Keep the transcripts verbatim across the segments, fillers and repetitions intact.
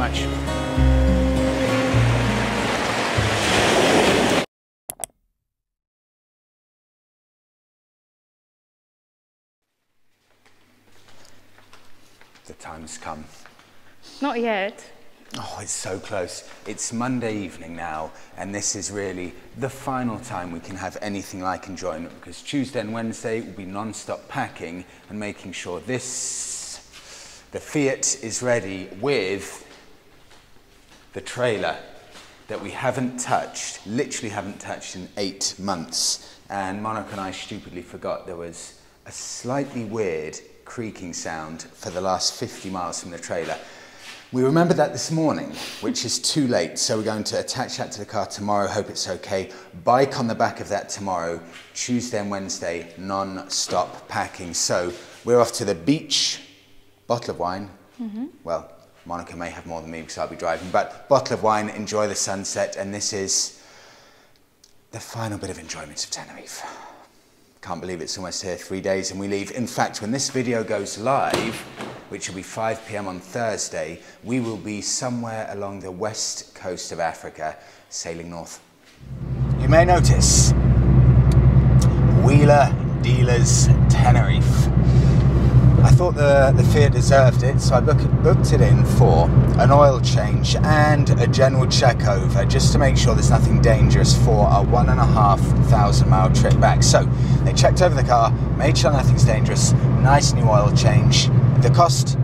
much. The time has come. Not yet. Oh, it's so close. It's Monday evening now, and this is really the final time we can have anything like enjoyment, because Tuesday and Wednesday will be non-stop packing and making sure this, the Fiat, is ready with the trailer that we haven't touched, literally haven't touched in eight months. And Monica and I stupidly forgot there was a slightly weird creaking sound for the last fifty miles from the trailer. We remembered that this morning, which is too late, so we're going to attach that to the car tomorrow, hope it's okay. Bike on the back of that tomorrow, Tuesday and Wednesday, non-stop packing. So we're off to the beach, bottle of wine. Mm-hmm. Well, Monica may have more than me because I'll be driving, but bottle of wine, enjoy the sunset, and this is the final bit of enjoyment of Tenerife. Can't believe it's almost here, three days and we leave. In fact, when this video goes live, which will be five p m on Thursday, we will be somewhere along the west coast of Africa, sailing north. You may notice Wheeler Dealers Tenerife. I thought the, the Fiat deserved it, so I book, booked it in for an oil change and a general check over, just to make sure there's nothing dangerous for our one and a half thousand mile trip back. So they checked over the car, made sure nothing's dangerous, nice new oil change. The cost,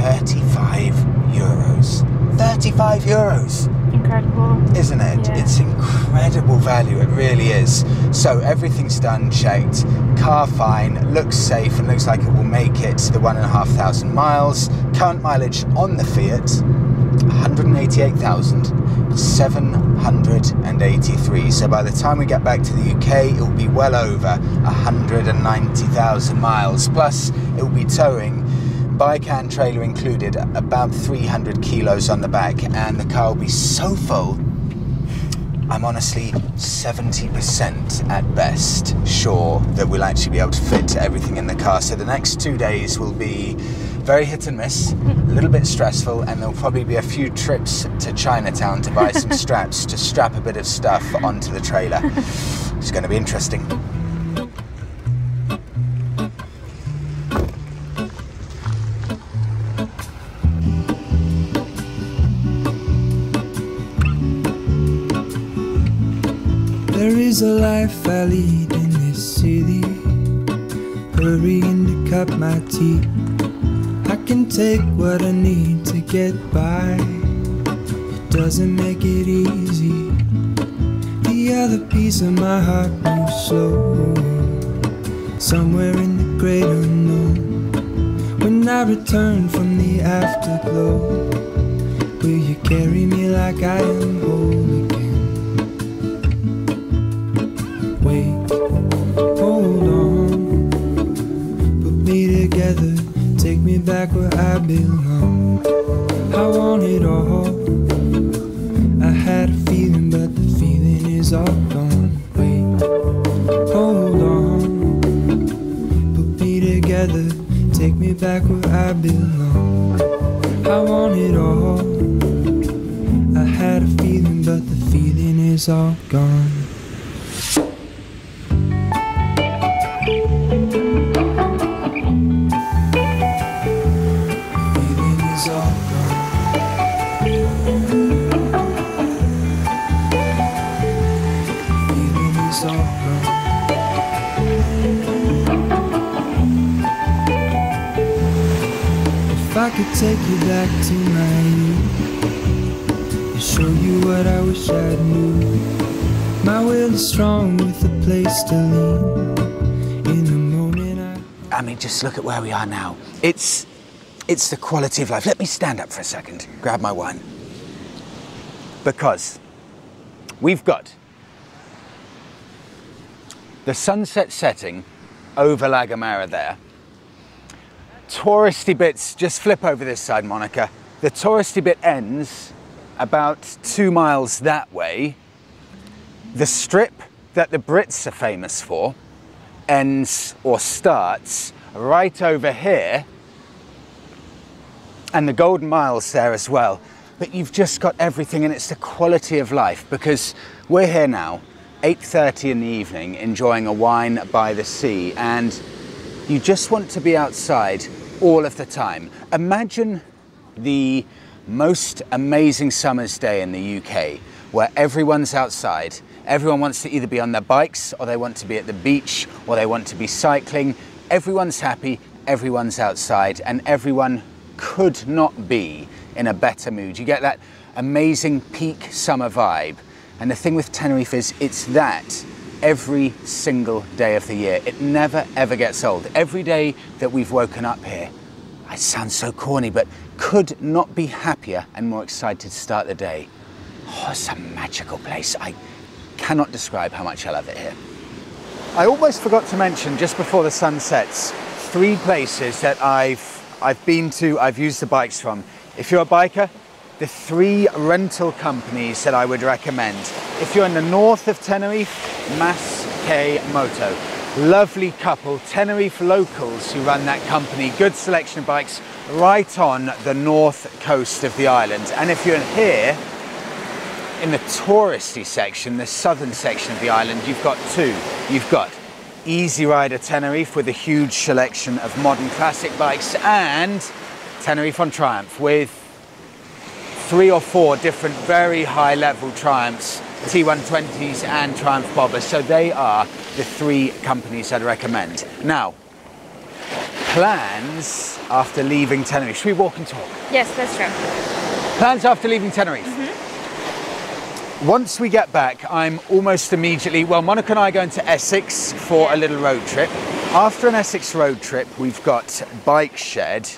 thirty-five euros. thirty-five euros. Incredible. Isn't it? Yeah. It's incredible value, it really is. So everything's done, checked, car fine, looks safe and looks like it will make it the one and a half thousand miles. Current mileage on the Fiat, one hundred eighty-eight thousand seven hundred eighty-three. So by the time we get back to the U K, it will be well over one hundred ninety thousand miles. Plus, it will be towing, bike and trailer included, about three hundred kilos on the back, and the car will be so full, I'm honestly seventy percent at best sure that we'll actually be able to fit everything in the car. So the next two days will be very hit and miss, a little bit stressful, and there'll probably be a few trips to Chinatown to buy some straps to strap a bit of stuff onto the trailer. It's going to be interesting. There is a life I lead in this city, hurrying to cut my teeth. I can take what I need to get by, it doesn't make it easy. The other piece of my heart moves slow, somewhere in the great unknown. When I return from the afterglow, will you carry me like I am whole again? Wait, hold on, put me together, take me back where I belong. I want it all, I had a feeling but the feeling is all gone. Wait, hold on, put me together, take me back where I belong. I want it all, I had a feeling but the feeling is all gone. Could take you back to my youth and show you what I wish I knew. My will is strong with a place to lean. In the moment I... I mean, just look at where we are now. It's, it's the quality of life. Let me stand up for a second, grab my wine. Because we've got the sunset setting over Lagomera there. Touristy bits, just flip over this side, Monica. The touristy bit ends about two miles that way. The strip that the Brits are famous for ends or starts right over here. and the golden miles there as well. But you've just got everything, and it's the quality of life, because we're here now, eight thirty in the evening, enjoying a wine by the sea, and you just want to be outside all of the time. Imagine the most amazing summer's day in the U K, where everyone's outside. Everyone wants to either be on their bikes, or they want to be at the beach, or they want to be cycling. Everyone's happy, everyone's outside, and everyone could not be in a better mood. You get that amazing peak summer vibe. And the thing with Tenerife is it's that every single day of the year. It never ever gets old. Every day that we've woken up here, I sound so corny, but could not be happier and more excited to start the day. Oh, it's a magical place. I cannot describe how much I love it here. I almost forgot to mention just before the sun sets, three places that I've I've been to, I've used the bikes from. If you're a biker, the three rental companies that I would recommend. If you're in the north of Tenerife, Mas Que Moto. Lovely couple, Tenerife locals who run that company. Good selection of bikes right on the north coast of the island. And if you're here, in the touristy section, the southern section of the island, you've got two. You've got Easy Rider Tenerife with a huge selection of modern classic bikes, and Tenerife on Triumph with three or four different very high level Triumphs, T one twenties and Triumph Bobber. So they are the three companies I'd recommend. Now, plans after leaving Tenerife. Should we walk and talk? Yes, that's true. Plans after leaving Tenerife. Mm-hmm. Once we get back, I'm almost immediately, well, Monica and I are going to Essex for a little road trip. After an Essex road trip, we've got Bike Shed.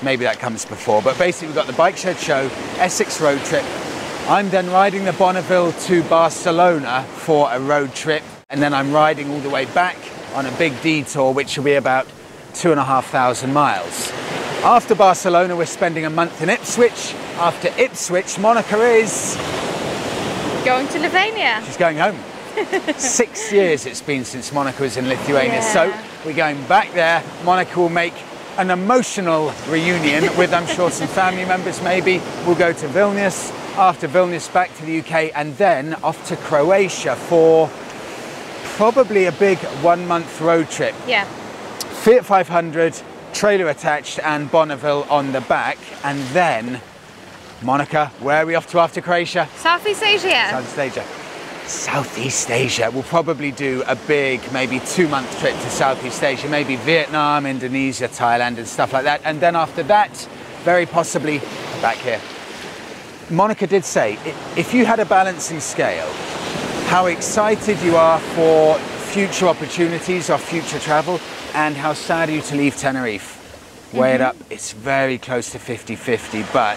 Maybe that comes before, but basically we've got the Bike Shed show, Essex road trip. I'm then riding the Bonneville to Barcelona for a road trip, and then I'm riding all the way back on a big detour, which will be about two and a half thousand miles. After Barcelona, we're spending a month in Ipswich. After Ipswich, Monica is going to Lithuania. She's going home. Six years it's been since Monica was in Lithuania, yeah. So we're going back there. Monica will make an emotional reunion with, I'm sure, some family members maybe. We'll go to Vilnius, after Vilnius back to the U K, and then off to Croatia for probably a big one month road trip. Yeah. Fiat five hundred, trailer attached, and Bonneville on the back. And then, Monica, where are we off to after Croatia? Southeast Asia. Southeast Asia. Southeast Asia. We'll probably do a big, maybe two-month trip to Southeast Asia, maybe Vietnam, Indonesia, Thailand, and stuff like that. And then after that, very possibly back here. Monica did say, if you had a balancing scale, how excited you are for future opportunities or future travel, and how sad are you to leave Tenerife? Weigh mm-hmm. it up, it's very close to fifty fifty, but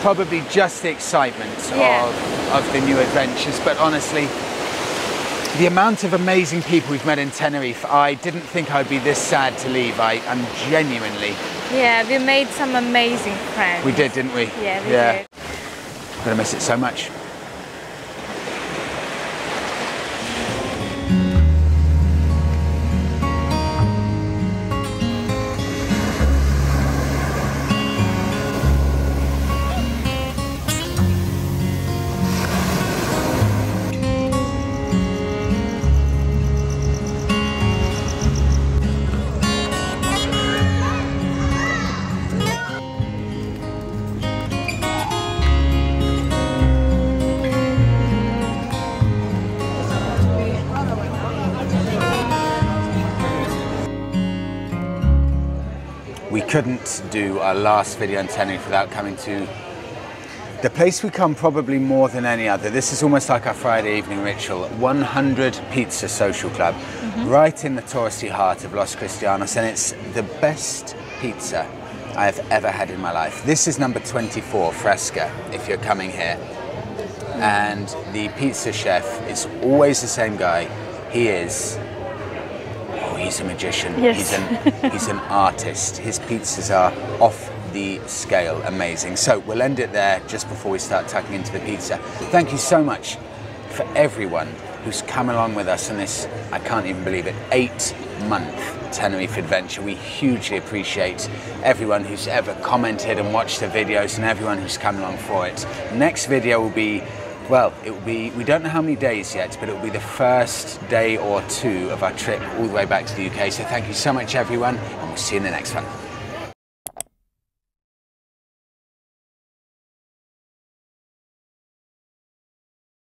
probably just the excitement yeah. of, of the new adventures. But honestly, the amount of amazing people we've met in Tenerife, I didn't think I'd be this sad to leave. I am genuinely. Yeah, we made some amazing friends. We did, didn't we? Yeah, we yeah. did. I'm gonna miss it so much. Couldn't do our last video on Tenerife without coming to the place we come probably more than any other. This is almost like our Friday evening ritual, one hundred Pizze Social Club, mm-hmm. right in the touristy heart of Los Cristianos, and it's the best pizza I have ever had in my life. This is number twenty-four, Fresca, if you're coming here. And the pizza chef is always the same guy. He is He's a magician, yes. he's, an, he's an artist. His pizzas are off the scale amazing. So we'll end it there just before we start tucking into the pizza. Thank you so much for everyone who's come along with us in this, I can't even believe it, eight-month Tenerife adventure. We hugely appreciate everyone who's ever commented and watched the videos and everyone who's come along for it. Next video will be, well, it will be, we don't know how many days yet, but it will be the first day or two of our trip all the way back to the U K. So thank you so much, everyone, and we'll see you in the next one.